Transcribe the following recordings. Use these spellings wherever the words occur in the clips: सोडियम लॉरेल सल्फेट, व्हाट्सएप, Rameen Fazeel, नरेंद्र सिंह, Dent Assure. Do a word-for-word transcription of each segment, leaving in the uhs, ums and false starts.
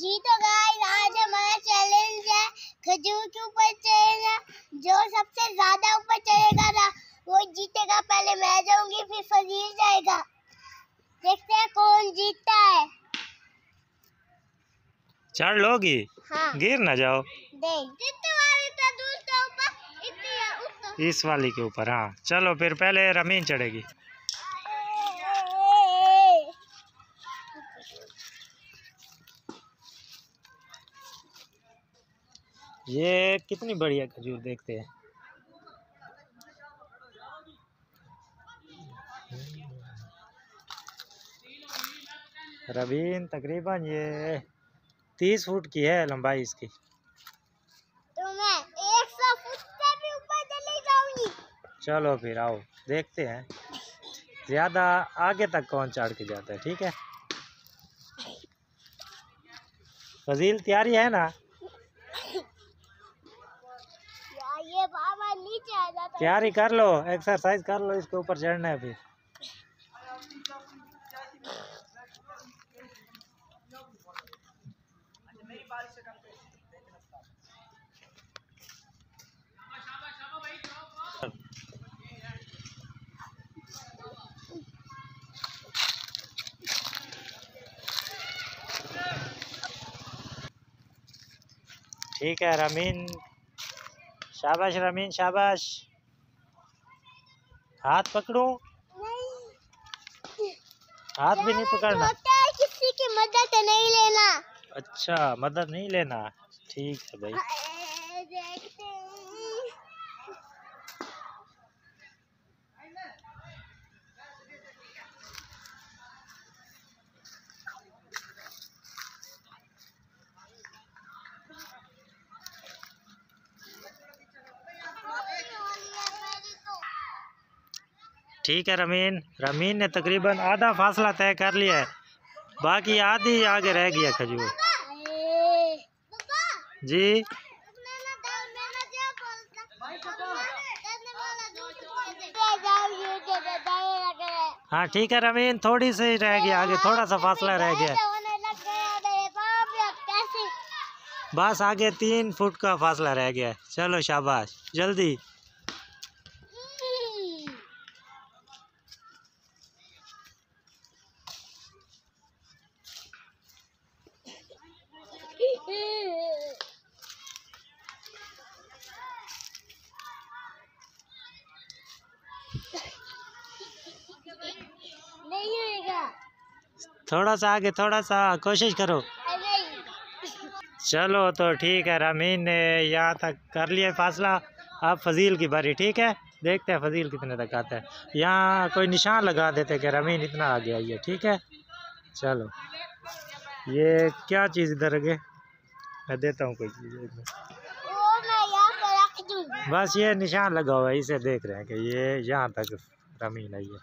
जी तो गाइस आज हमारा चैलेंज है खजूर के ऊपर चढ़ना। जो सबसे ज्यादा ऊपर चढ़ेगा ना वो जीतेगा। पहले मैं जाऊंगी फिर फजील जाएगा। देखते हैं कौन जीतता है। चढ़ लोगी? हाँ। गिर ना जाओ। ऊपर इस वाली के ऊपर। हाँ चलो फिर पहले रमीन चढ़ेगी। ये कितनी बढ़िया खजूर, देखते हैं। रवीन तकरीबन ये तीस फुट की है लंबाई इसकी। तो मैं एक सौ फुट से भी ऊपर चली जाऊंगी। चलो फिर आओ देखते हैं ज्यादा आगे तक कौन चढ़ के जाता है। ठीक है फजील, तैयारी है ना? ये बाबा नीचे आ जाता है। तैयारी कर लो, एक्सरसाइज कर लो, इसके ऊपर चढ़ना है। फिर ठीक है रमीन, शाबाश रमीन शाबाश। हाथ पकड़ो? नहीं। हाथ भी नहीं पकड़ना, किसी की मदद नहीं लेना। अच्छा मदद नहीं लेना, ठीक है भाई। ठीक है रमीन, रमीन ने तकरीबन आधा फासला तय कर लिया है, बाकी आधी आगे रह गया खजूर। जी हाँ ठीक है रमीन, थोड़ी सी रह गया आगे, थोड़ा सा फासला रह गया। बस आगे तीन फुट का फासला रह गया। चलो शाबाश, जल्दी। नहीं होगा, थोड़ा सा आगे, थोड़ा सा कोशिश करो। चलो तो ठीक है, रमीन ने यहाँ तक कर लिया फासला। अब फजील की बारी। ठीक है देखते हैं फजील कितने तक आता है। यहाँ कोई निशान लगा देते कि रमीन इतना आगे आई है। ठीक है चलो, ये क्या चीज़ इधर आगे मैं देता हूँ कोई चीज़। बस ये निशान लगा हुआ है, इसे देख रहे हैं कि ये यहाँ तक रमीन आई है।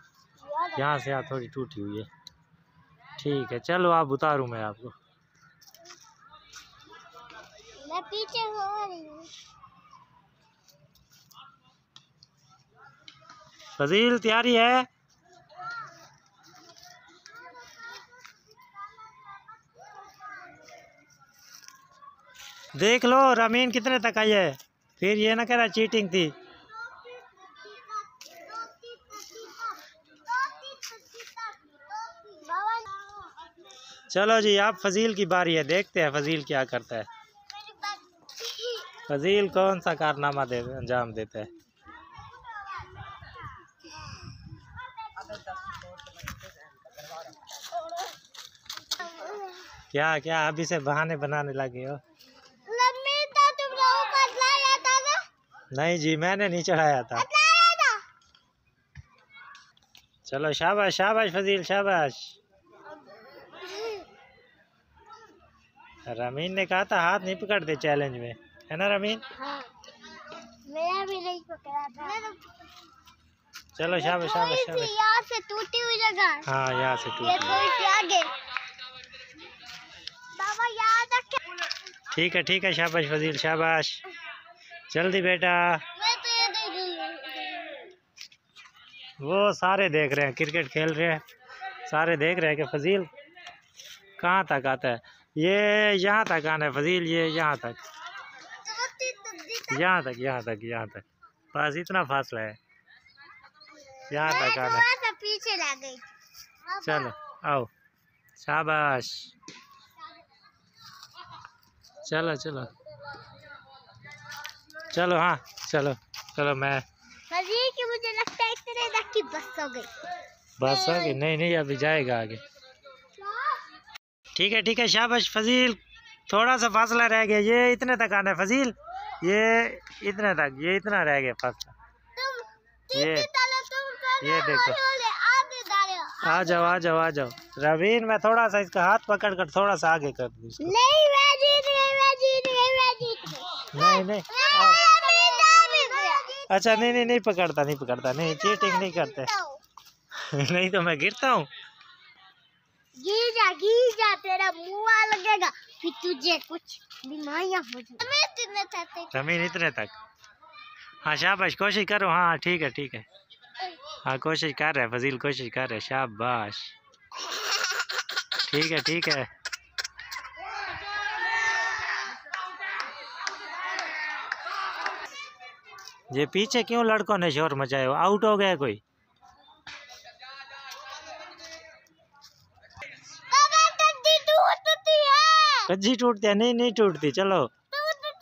यहाँ से यहाँ थोड़ी टूटी हुई है। ठीक है चलो आप उतारूँ मैं आपको। मैं पीछे हो रही हूँ। फजील तैयारी है? देख लो रमीन कितने तक आई है, फिर ये ना कह रहा चीटिंग थी। चलो जी आप फजील की बारी है, देखते हैं फजील क्या करता है। फजील कौन सा कारनामा दे अंजाम देता है। क्या क्या अभी से बहाने बनाने लगे हो? नहीं जी मैंने नहीं चढ़ाया था। चलो शाबाश शाबाश फजील शाबाश। रमीन ने कहा था हाथ नहीं पकड़ते चैलेंज में, है ना रमीन? हाँ, मेरा भी नहीं पकड़ा था। चलो शाबाश शाबाश शाबाश। यहाँ से टूटी हुई जगह। हाँ यहाँ से टूटी। ये थोड़ी सी आगे। बाबा यहाँ तक। ठीक है ठीक है शाबाश फजील शाबाश, जल्दी बेटा। मैं तो ये देख रही हूँ। वो सारे देख रहे हैं, क्रिकेट खेल रहे हैं, सारे देख रहे हैं कि फजील कहाँ तक आता है। ये यहाँ तक आना है फजील, ये यहाँ तक यहाँ तक यहाँ तक यहाँ तक बस इतना फासला है, यहाँ तक आना है। पीछे लग गई, चलो आओ, शाबाश, चलो चलो चलो, हाँ चलो चलो। मैं कि मुझे लगता है इतने की बस हो गई, बस हो गई। नहीं नहीं अभी जाएगा आगे, ठीक है ठीक है, शाबाश फजील। थोड़ा सा फासला रह गया, ये इतने तक आना है फजील, ये इतने तक, ये इतना रह गया फासला। ये ये देखो, आ जाओ आ जाओ आ जाओ रवीन, मैं थोड़ा सा इसका हाथ पकड़ कर थोड़ा सा आगे कर दूँ। नहीं मैं जीत गई, मैं जीत गई, मैं जीत गई। नहीं नहीं अच्छा, नहीं नहीं नहीं पकड़ता, नहीं पकड़ता, नहीं चीटिंग नहीं करते नहीं तो मैं गिरता हूँ। गीजा गीजा तेरा मुंह लगेगा फिर तुझे कुछ बीमारियां हो जाएगी। रमीन इतने तक, हाँ शाबाश, कोशिश करो, हाँ ठीक है ठीक है, हाँ कोशिश कर रहे फजील, कोशिश कर रहे, शाबाश, ठीक है ठीक है। ये पीछे क्यों लड़कों ने शोर मचाया, आउट हो गया कोई? कज्जी टूटती है? नहीं नहीं टूटती, चलो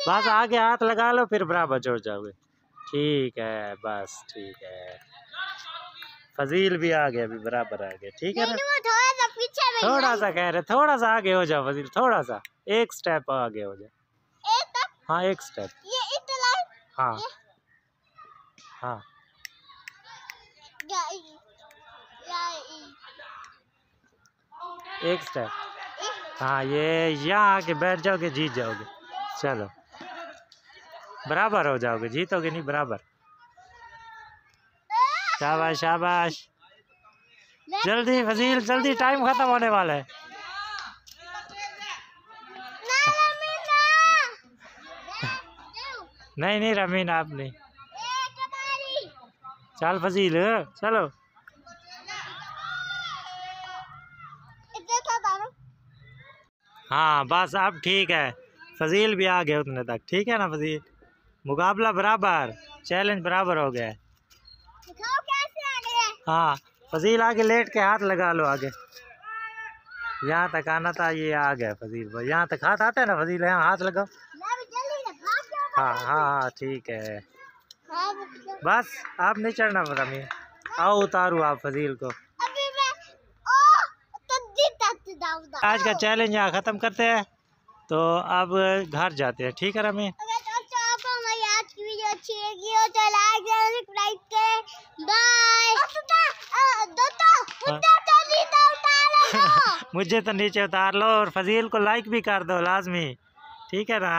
बस आगे हाथ लगा लो फिर बराबर जोड़ जाओगे। ठीक है बस, ठीक है फजील भी आ गया, अभी बराबर आ गया, ठीक है ना? थोड़ा सा पीछे, थोड़ा सा कह रहे, थोड़ा सा आगे हो जाओ फजील, थोड़ा सा एक स्टेप आगे हो जाओ। हाँ एक स्टेप, ये इतना, हाँ हाँ एक स्टेप, हाँ ये यहाँ आके बैठ जाओगे, जीत जाओगे। चलो बराबर हो जाओगे, जीतोगे नहीं बराबर, शाबाश शाबाश। जल्दी फजील जल्दी, टाइम खत्म होने वाला है। नहीं नहीं रमीन आप नहीं, चल फजील चलो, हाँ बस अब ठीक है। फजील भी आ गया उतने तक, ठीक है ना फजील? मुकाबला बराबर, चैलेंज बराबर हो गया है। हाँ फजील आगे लेट के हाथ लगा लो, आगे यहाँ तक आना था, ये आ गया फजील, यहाँ तक हाथ आता है ना फजील, यहाँ हाथ लगाओ, हाँ हाँ हाँ ठीक है। बस आप नहीं चढ़ना रमीन, आओ उतारू आप फजील को। आज का चैलेंज यहाँ ख़त्म करते हैं, तो अब घर जाते हैं, ठीक है रमीन? मुझे तो नीचे उतार लो और फजील को लाइक भी कर दो लाजमी, ठीक है ना?